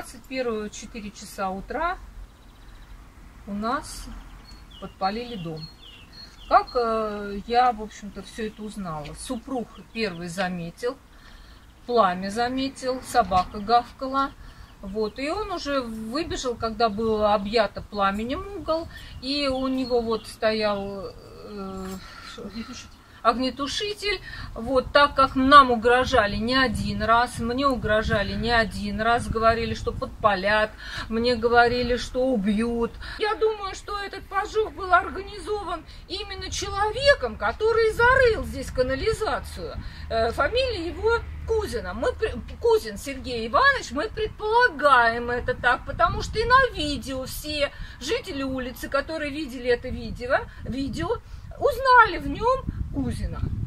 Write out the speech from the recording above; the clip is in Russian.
21-го 4 часа утра у нас подпалили дом. Как я, в общем-то, все это узнала. Супруг первый заметил, пламя заметил, собака гавкала. Вот, и он уже выбежал, когда был объято пламенем угол, и у него вот стоял огнетушитель. Вот, так как нам угрожали не один раз, мне угрожали не один раз, говорили, что подпалят, мне говорили, что убьют. Я думаю, что этот поджог был организован именно человеком, который зарыл здесь канализацию. Фамилия его Кузина. Кузин Сергей Иванович, мы предполагаем это так, потому что и на видео все жители улицы, которые видели это видео, узнали в нем Кузина.